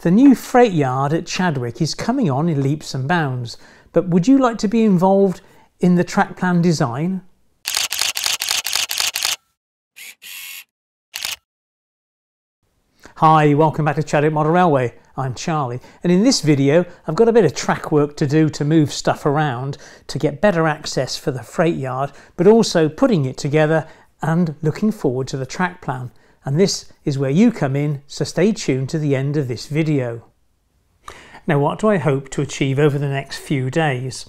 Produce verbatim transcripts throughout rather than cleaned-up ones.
The new freight yard at Chadwick is coming on in leaps and bounds, but would you like to be involved in the track plan design? Hi, welcome back to Chadwick Model Railway. I'm Charlie, and in this video I've got a bit of track work to do to move stuff around to get better access for the freight yard, but also putting it together and looking forward to the track plan. And this is where you come in, so stay tuned to the end of this video. Now, what do I hope to achieve over the next few days?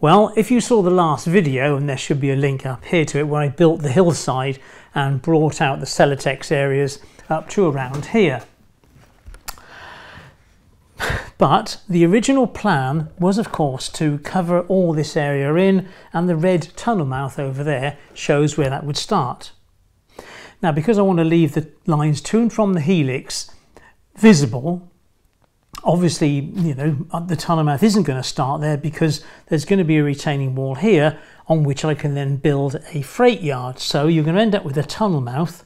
Well, if you saw the last video, and there should be a link up here to it, where I built the hillside and brought out the Celotex areas up to around here. But the original plan was, of course, to cover all this area in, and the red tunnel mouth over there shows where that would start. Now, because I want to leave the lines to and from the helix visible, obviously, you know, the tunnel mouth isn't going to start there, because there's going to be a retaining wall here on which I can then build a freight yard. So you're going to end up with a tunnel mouth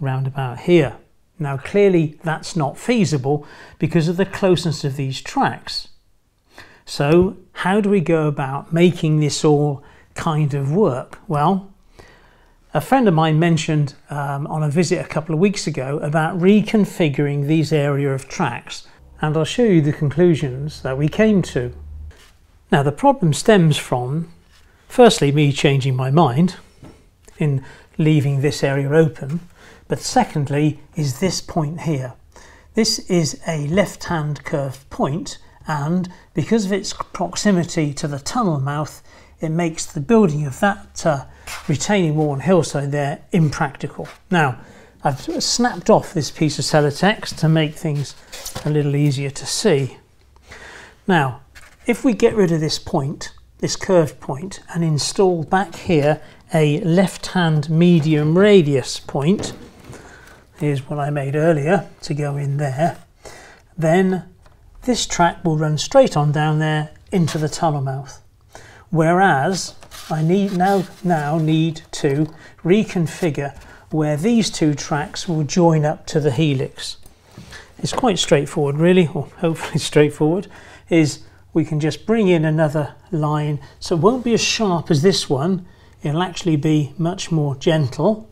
round about here. Now, clearly that's not feasible because of the closeness of these tracks. So how do we go about making this all kind of work? Well, a friend of mine mentioned um, on a visit a couple of weeks ago about reconfiguring these area of tracks, and I'll show you the conclusions that we came to. Now, the problem stems from, firstly, me changing my mind in leaving this area open, but secondly is this point here. This is a left-hand curved point, and because of its proximity to the tunnel mouth, it makes the building of that uh, retaining wall and hillside there impractical. Now, I've snapped off this piece of Celotex to make things a little easier to see. Now, if we get rid of this point, this curved point, and install back here a left-hand medium radius point, here's what I made earlier to go in there, then this track will run straight on down there into the tunnel mouth. Whereas I need now, now need to reconfigure where these two tracks will join up to the helix. It's quite straightforward really, or hopefully straightforward, is we can just bring in another line, so it won't be as sharp as this one, it'll actually be much more gentle,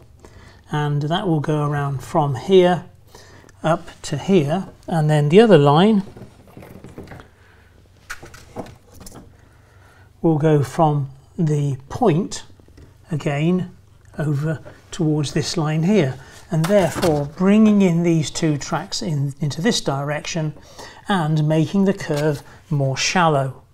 and that will go around from here up to here, and then the other line will go from the point again over towards this line here, and therefore bringing in these two tracks in into this direction and making the curve more shallow.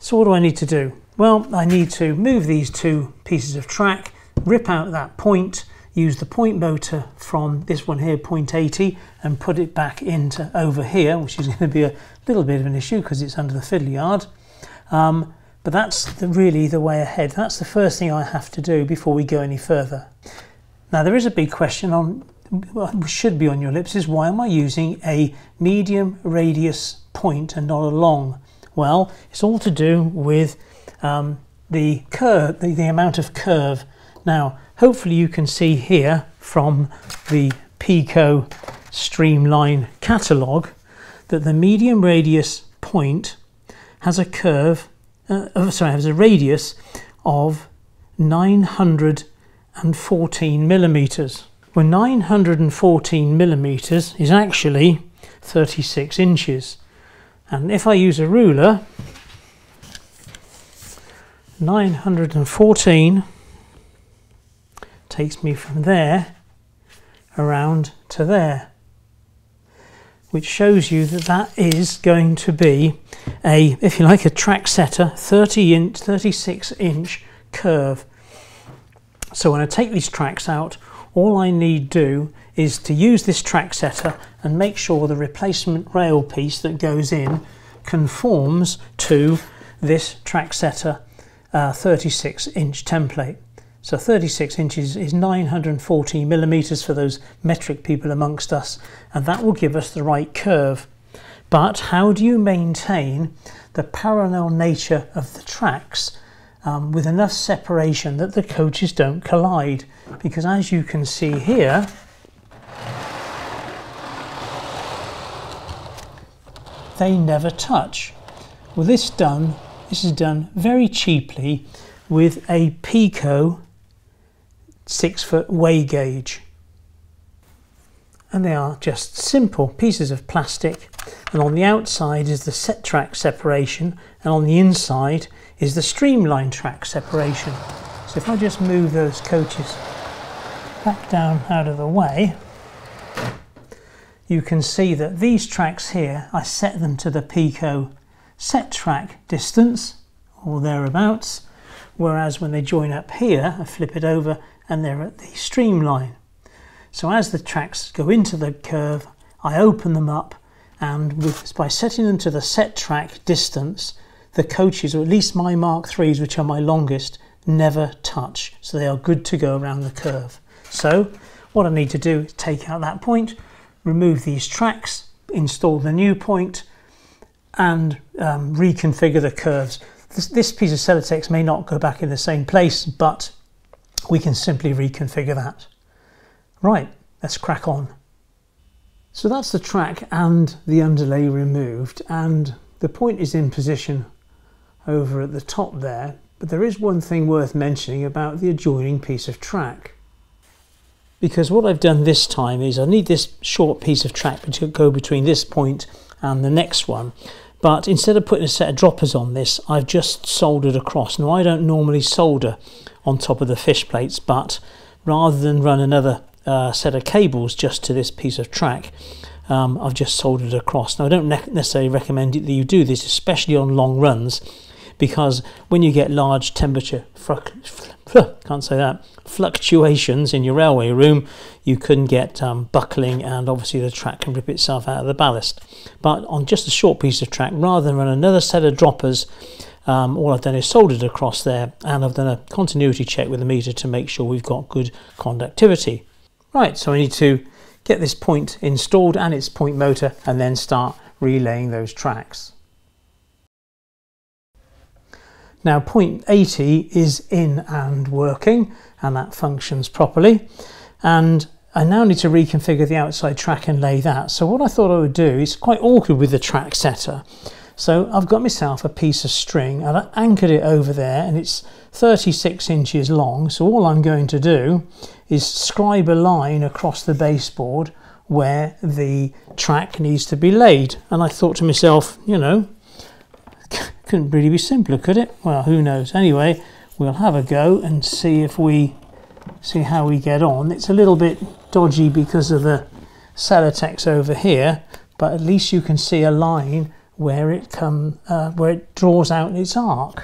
So what do I need to do? Well, I need to move these two pieces of track, rip out that point, use the point motor from this one here, point eighty, and put it back into over here, which is going to be a little bit of an issue because it's under the fiddle yard. Um, But that's the, really the way ahead. That's the first thing I have to do before we go any further. Now, there is a big question on, well, should be on your lips, is why am I using a medium radius point and not a long? Well, it's all to do with um, the curve, the, the amount of curve. Now, hopefully you can see here from the Pico Streamline catalogue that the medium radius point has a curve Uh, oh, sorry, has a radius of nine hundred fourteen millimeters. Well, nine hundred fourteen millimeters is actually thirty-six inches, and if I use a ruler, nine hundred fourteen takes me from there around to there, which shows you that that is going to be a, if you like, a track setter, thirty inch, thirty-six inch curve. So when I take these tracks out, all I need do is to use this track setter and make sure the replacement rail piece that goes in conforms to this track setter uh, thirty-six inch template. So thirty-six inches is nine hundred forty millimeters for those metric people amongst us, and that will give us the right curve. But how do you maintain the parallel nature of the tracks um, with enough separation that the coaches don't collide? Because as you can see here, they never touch. Well, this done, this is done very cheaply with a Pico six foot weigh gauge. And they are just simple pieces of plastic, and on the outside is the set track separation, and on the inside is the streamline track separation. So if I just move those coaches back down out of the way, you can see that these tracks here, I set them to the Pico set track distance or thereabouts, whereas when they join up here, I flip it over and they're at the streamline. So as the tracks go into the curve, I open them up, and with, by setting them to the set track distance, the coaches, or at least my Mark threes, which are my longest, never touch. So they are good to go around the curve. So what I need to do is take out that point, remove these tracks, install the new point, and um, reconfigure the curves. This, this piece of Celotex may not go back in the same place, but we can simply reconfigure that. Right, let's crack on. So that's the track and the underlay removed, and the point is in position over at the top there, but there is one thing worth mentioning about the adjoining piece of track. Because what I've done this time is I need this short piece of track to go between this point and the next one, but instead of putting a set of droppers on this, I've just soldered across. Now I don't normally solder on top of the fish plates, but rather than run another Uh, set of cables just to this piece of track, um, I've just soldered across. Now I don't necessarily recommend that you do this, especially on long runs, because when you get large temperature can't say that fluctuations in your railway room, you can get um, buckling, and obviously the track can rip itself out of the ballast. But on just a short piece of track, rather than run another set of droppers, Um, all I've done is soldered across there, and I've done a continuity check with the meter to make sure we've got good conductivity. Right, so I need to get this point installed and its point motor, and then start relaying those tracks. Now point eighty is in and working, and that functions properly, and I now need to reconfigure the outside track and lay that. So what I thought I would do is quite awkward with the track setter. So I've got myself a piece of string, and I anchored it over there, and it's thirty-six inches long. So all I'm going to do is scribe a line across the baseboard where the track needs to be laid. And I thought to myself, you know, couldn't really be simpler, could it? Well, who knows? Anyway, we'll have a go and see if we see how we get on. It's a little bit dodgy because of the Celotex over here, but at least you can see a line where it come uh, where it draws out its arc,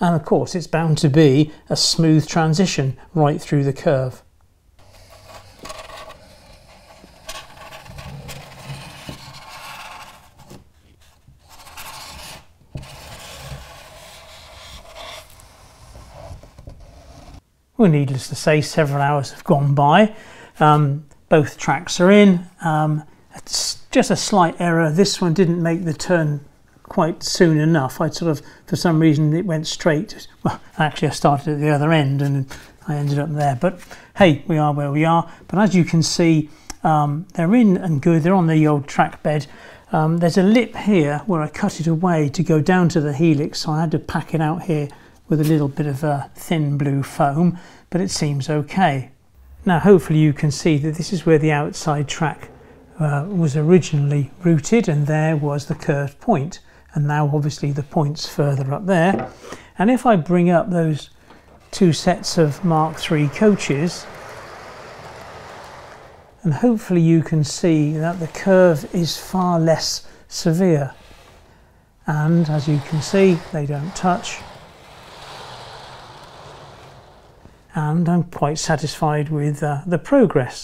and of course it's bound to be a smooth transition right through the curve. Well, needless to say, several hours have gone by. Um, both tracks are in. Um, it's just a slight error. This one didn't make the turn quite soon enough. I sort of, for some reason, it went straight. Well, actually I started at the other end and I ended up there, but hey, we are where we are. But as you can see, um, they're in and good. They're on the old track bed. Um, there's a lip here where I cut it away to go down to the helix, so I had to pack it out here with a little bit of a thin blue foam, but it seems okay. Now hopefully you can see that this is where the outside track Uh, was originally routed, and there was the curved point, and now obviously the point's further up there. And if I bring up those two sets of Mark three coaches, and hopefully you can see that the curve is far less severe, and as you can see they don't touch, and I'm quite satisfied with uh, the progress.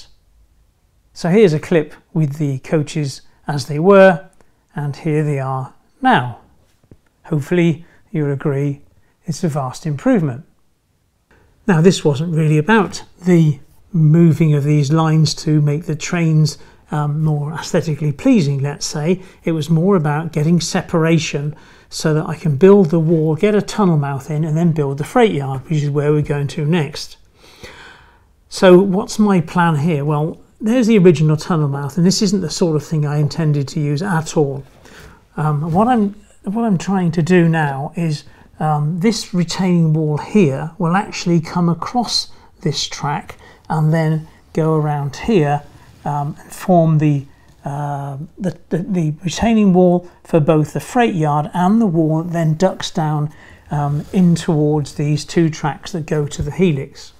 So here's a clip with the coaches as they were, and here they are now. Hopefully you'll agree it's a vast improvement. Now this wasn't really about the moving of these lines to make the trains um, more aesthetically pleasing, let's say. It was more about getting separation so that I can build the wall, get a tunnel mouth in, and then build the freight yard, which is where we're going to next. So what's my plan here? Well, there's the original tunnel mouth, and this isn't the sort of thing I intended to use at all. Um, what I'm what I'm trying to do now is um, this retaining wall here will actually come across this track and then go around here um, and form the, uh, the, the the retaining wall for both the freight yard and the wall that then ducks down um, in towards these two tracks that go to the helix.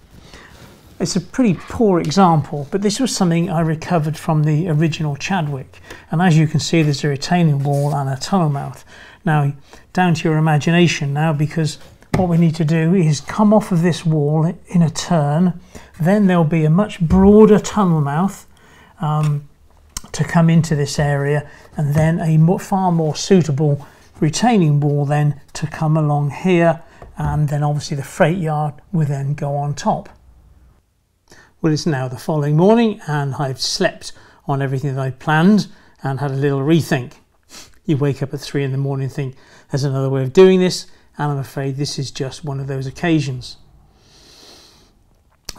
It's a pretty poor example, but this was something I recovered from the original Chadwick, and as you can see there's a retaining wall and a tunnel mouth. Now down to your imagination now, because what we need to do is come off of this wall in a turn, then there'll be a much broader tunnel mouth um, to come into this area, and then a more, far more suitable retaining wall then to come along here, and then obviously the freight yard will then go on top. Well, it's now the following morning and I've slept on everything that I planned and had a little rethink. You wake up at three in the morning and think there's another way of doing this, and I'm afraid this is just one of those occasions.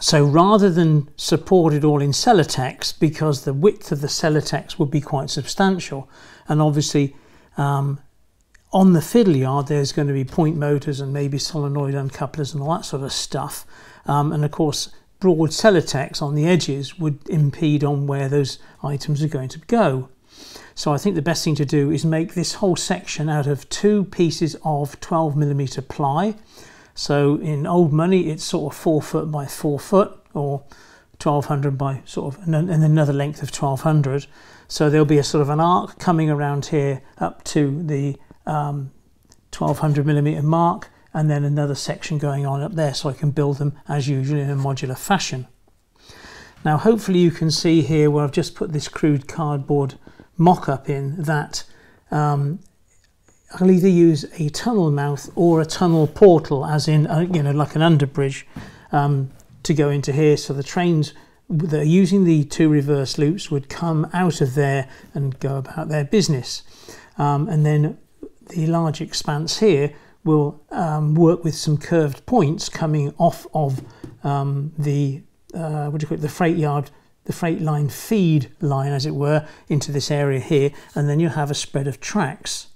So rather than support it all in Celotex, because the width of the Celotex would be quite substantial, and obviously um, on the fiddle yard there's going to be point motors and maybe solenoid uncouplers and all that sort of stuff, um, and of course broad Celotex on the edges would impede on where those items are going to go. So I think the best thing to do is make this whole section out of two pieces of twelve millimeter ply. So in old money it's sort of four foot by four foot, or twelve hundred by sort of, and another length of twelve hundred. So there'll be a sort of an arc coming around here up to the um, twelve hundred millimeter mark, and then another section going on up there, so I can build them as usual in a modular fashion. Now hopefully you can see here where I've just put this crude cardboard mock-up in that um, I'll either use a tunnel mouth or a tunnel portal, as in uh, you know, like an underbridge um, to go into here, so the trains that are using the two reverse loops would come out of there and go about their business, um, and then the large expanse here will um, work with some curved points coming off of um, the uh, what do you call it, the freight yard, the freight line feed line, as it were, into this area here, and then you'll have a spread of tracks.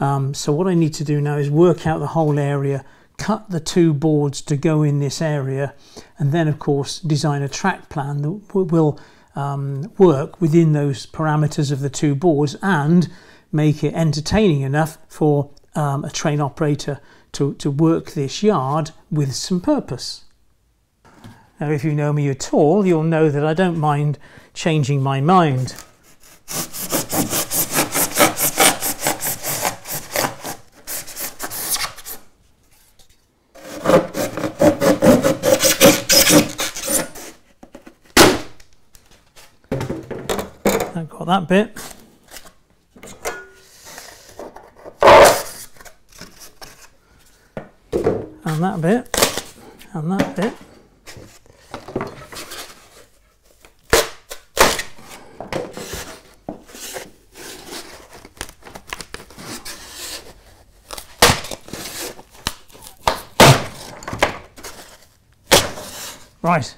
Um, so what I need to do now is work out the whole area, cut the two boards to go in this area, and then of course design a track plan that will um, work within those parameters of the two boards and make it entertaining enough for Um, a train operator to, to work this yard with some purpose. Now if you know me at all, you'll know that I don't mind changing my mind. I've got that bit. And that bit, and that bit. Right.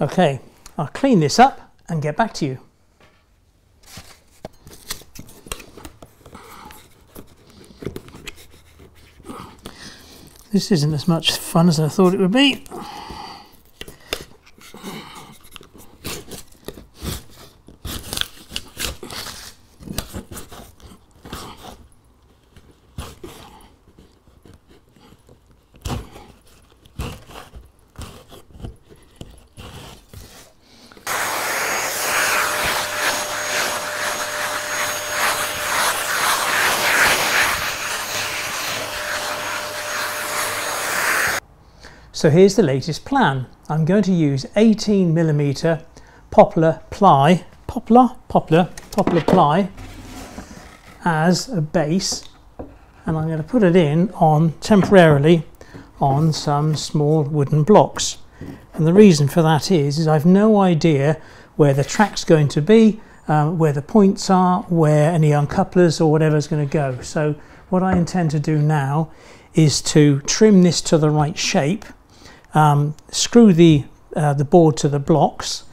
Okay, I'll clean this up and get back to you. This isn't as much fun as I thought it would be. So here's the latest plan. I'm going to use eighteen millimeter poplar ply, poplar, poplar, poplar ply as a base, and I'm going to put it in on temporarily on some small wooden blocks. And the reason for that is, is I've no idea where the track's going to be, um, where the points are, where any uncouplers or whatever is going to go. So what I intend to do now is to trim this to the right shape. Um, screw the, uh, the board to the blocks,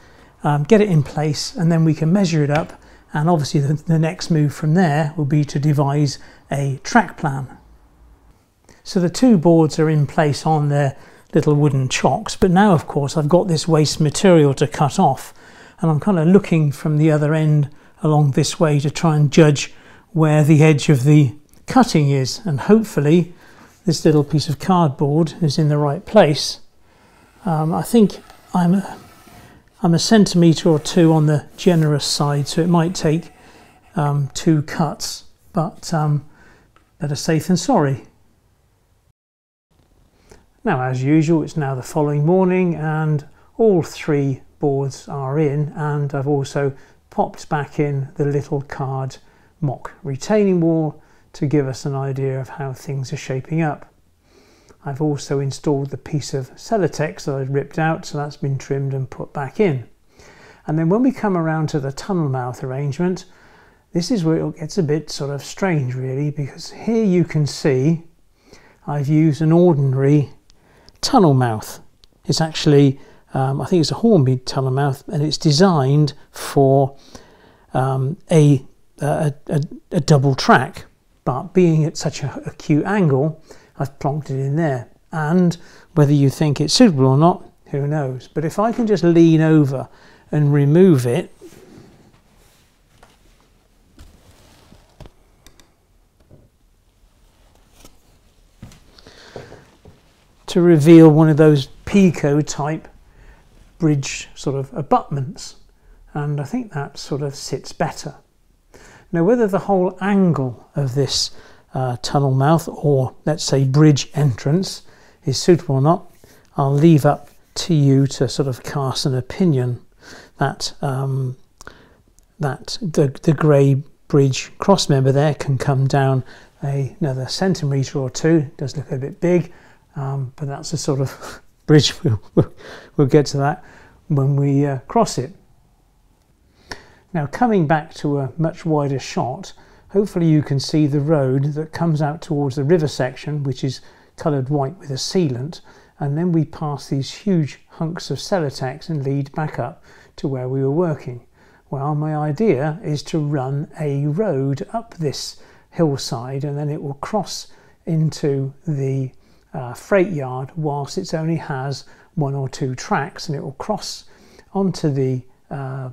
um, get it in place, and then we can measure it up And obviously the, the next move from there will be to devise a track plan. So the two boards are in place on their little wooden chocks, but now of course I've got this waste material to cut off, and I'm kind of looking from the other end along this way to try and judge where the edge of the cutting is, and hopefully this little piece of cardboard is in the right place. Um, I think I'm, I'm a centimetre or two on the generous side, so it might take um, two cuts, but um, better safe than sorry. Now, as usual, it's now the following morning and all three boards are in, and I've also popped back in the little card mock retaining wall to give us an idea of how things are shaping up. I've also installed the piece of Celotex that I'd ripped out, so that's been trimmed and put back in. And then when we come around to the tunnel mouth arrangement, this is where it gets a bit sort of strange really, because here you can see I've used an ordinary tunnel mouth. It's actually, um, I think it's a Hornbeam tunnel mouth, and it's designed for um, a, a, a, a double track. But being at such an acute angle, I've plonked it in there, and whether you think it's suitable or not, who knows. But if I can just lean over and remove it, to reveal one of those Pico type bridge sort of abutments, and I think that sort of sits better. Now, whether the whole angle of this uh, tunnel mouth, or let's say bridge entrance, is suitable or not, I'll leave up to you to sort of cast an opinion. That um, that the, the grey bridge cross member there can come down a, another centimetre or two. It does look a bit big, um, but that's the sort of bridge we'll, we'll get to that when we uh, cross it. Now, coming back to a much wider shot, hopefully you can see the road that comes out towards the river section, which is coloured white with a sealant, and then we pass these huge hunks of Celotex and lead back up to where we were working. Well, my idea is to run a road up this hillside, and then it will cross into the uh, freight yard whilst it only has one or two tracks, and it will cross onto the uh,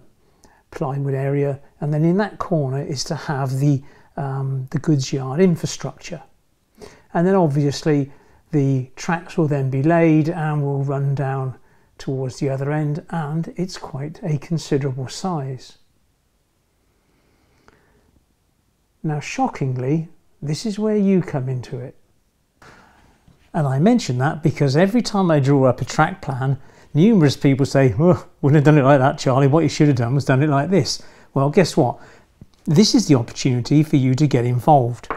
plywood area, and then in that corner is to have the um, the goods yard infrastructure, and then obviously the tracks will then be laid and will run down towards the other end, and it's quite a considerable size. Now, shockingly, this is where you come into it, and I mention that because every time I draw up a track plan, numerous people say, oh, wouldn't have done it like that, Charlie. What you should have done was done it like this. Well, guess what? This is the opportunity for you to get involved.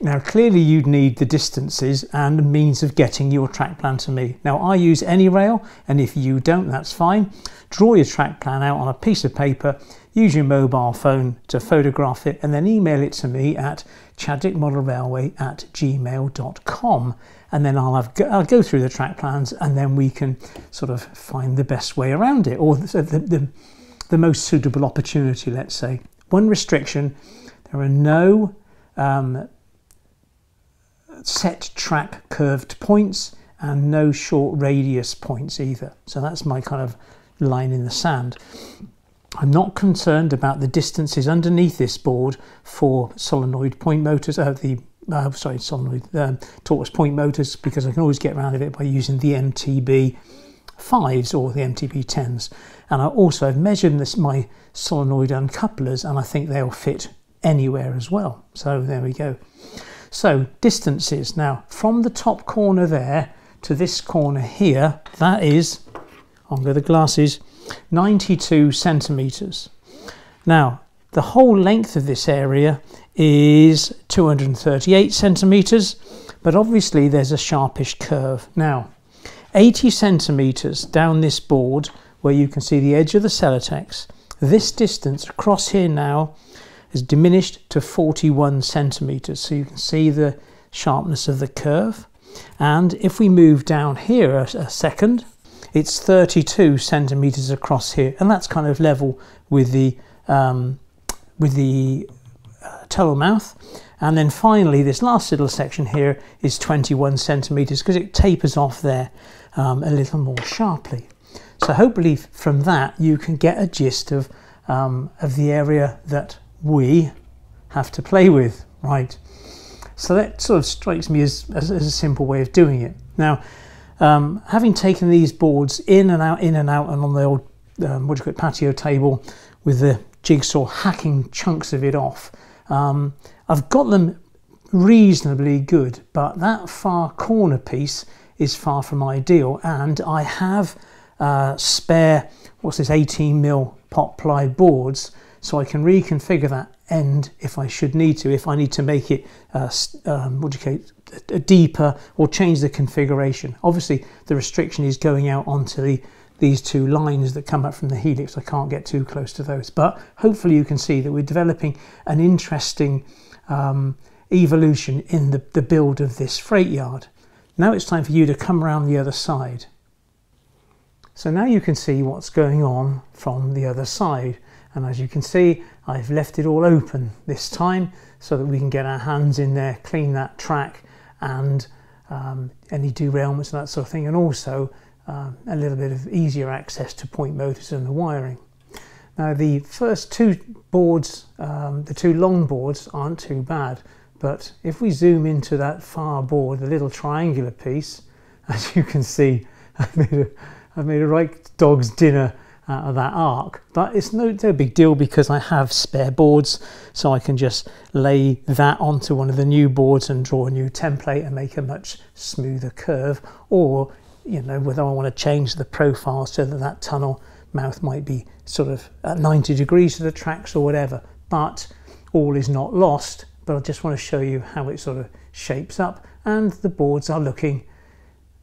Now, clearly you'd need the distances and means of getting your track plan to me. Now, I use AnyRail, and if you don't, that's fine. Draw your track plan out on a piece of paper, use your mobile phone to photograph it, and then email it to me at chadwick model railway at gmail dot com, and then I'll, have, I'll go through the track plans, and then we can sort of find the best way around it, or the, the, the most suitable opportunity, let's say. One restriction: there are no um, set track curved points and no short radius points either, so that's my kind of line in the sand. I'm not concerned about the distances underneath this board for solenoid point motors, uh, the uh, sorry, solenoid um, torus point motors, because I can always get around it by using the M T B fives or the M T B tens. And I also have measured this, my solenoid uncouplers, and I think they'll fit anywhere as well. So there we go. So distances. Now, from the top corner there to this corner here, that is, on go the glasses, ninety-two centimetres. Now, the whole length of this area is two hundred thirty-eight centimetres, but obviously there's a sharpish curve. Now, eighty centimetres down this board, where you can see the edge of the Celotex, this distance across here now is diminished to forty-one centimetres, so you can see the sharpness of the curve. And if we move down here a, a second, it's thirty-two centimetres across here, and that's kind of level with the um, with the uh, tunnel mouth. And then finally, this last little section here is twenty-one centimetres because it tapers off there um, a little more sharply. So hopefully from that you can get a gist of, um, of the area that we have to play with, right? So that sort of strikes me as, as, as a simple way of doing it. Now, um, having taken these boards in and out, in and out, and on the old, um, what do you call it, patio table with the jigsaw hacking chunks of it off, um, I've got them reasonably good, but that far corner piece is far from ideal, and I have uh, spare, what's this, eighteen mil pot ply boards, so I can reconfigure that end if I should need to, if I need to make it uh, um, what do you call it, a deeper, or change the configuration. Obviously the restriction is going out onto the these two lines that come up from the helix. I can't get too close to those, but hopefully you can see that we're developing an interesting um, evolution in the, the build of this freight yard. Now it's time for you to come around the other side. So now you can see what's going on from the other side, and as you can see, I've left it all open this time so that we can get our hands in there, clean that track and um, any derailments and that sort of thing, and also Um, a little bit of easier access to point motors and the wiring. Now the first two boards, um, the two long boards, aren't too bad, but if we zoom into that far board, the little triangular piece, as you can see, I've made a, I've made a right dog's dinner out of that arc, but it's no, no big deal because I have spare boards, so I can just lay that onto one of the new boards and draw a new template and make a much smoother curve, or you know, whether I want to change the profile so that that tunnel mouth might be sort of at ninety degrees to the tracks or whatever. But all is not lost, but I just want to show you how it sort of shapes up, and the boards are looking,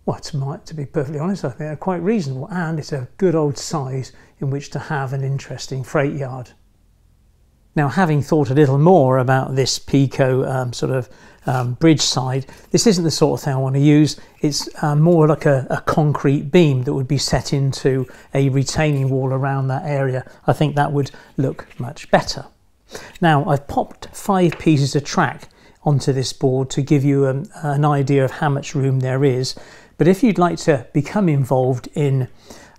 well, to, my, to be perfectly honest, I think they're quite reasonable, and it's a good old size in which to have an interesting freight yard. Now, having thought a little more about this Pico um, sort of um, bridge side, this isn't the sort of thing I want to use. It's uh, more like a, a concrete beam that would be set into a retaining wall around that area. I think that would look much better. Now, I've popped five pieces of track onto this board to give you an, an idea of how much room there is. But if you'd like to become involved in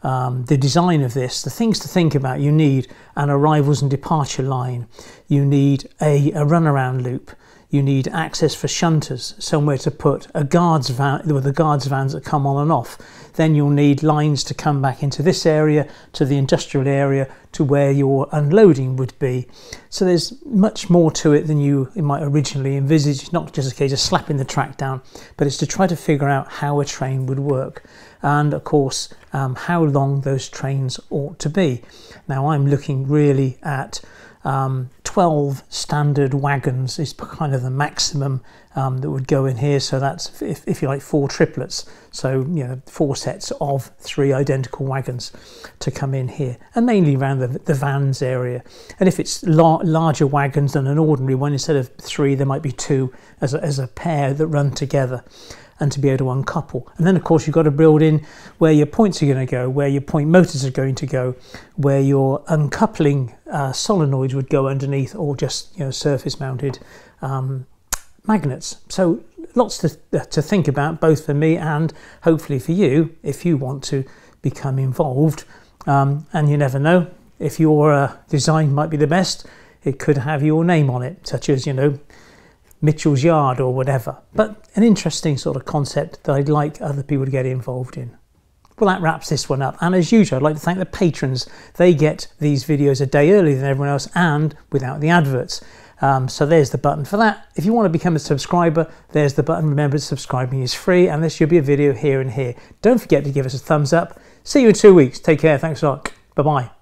Um, the design of this, the things to think about, you need an arrivals and departure line, you need a, a runaround loop, you need access for shunters, somewhere to put a guards van, with the guards vans that come on and off. Then you'll need lines to come back into this area, to the industrial area, to where your unloading would be. So there's much more to it than you might originally envisage. It's not just a case of slapping the track down, but it's to try to figure out how a train would work. And of course, um, how long those trains ought to be. Now I'm looking really at um, twelve standard wagons is kind of the maximum um, that would go in here. So that's, if, if you like, four triplets. So, you know, four sets of three identical wagons to come in here, and mainly around the, the vans area. And if it's lar larger wagons than an ordinary one, instead of three, there might be two as a, as a pair that run together, and to be able to uncouple. And then of course you've got to build in where your points are going to go, where your point motors are going to go, where your uncoupling uh, solenoids would go underneath, or just, you know, surface mounted um, magnets. So lots to, uh, to think about, both for me and hopefully for you, if you want to become involved. Um, and you never know, if your uh, design might be the best, it could have your name on it, such as, you know, Mitchell's Yard or whatever. But an interesting sort of concept that I'd like other people to get involved in. Well, that wraps this one up, and as usual I'd like to thank the patrons. They get these videos a day earlier than everyone else and without the adverts, um, so there's the button for that. If you want to become a subscriber, there's the button. Remember, subscribing is free, and there should be a video here and here. Don't forget to give us a thumbs up. See you in two weeks. Take care. Thanks a lot. Bye bye.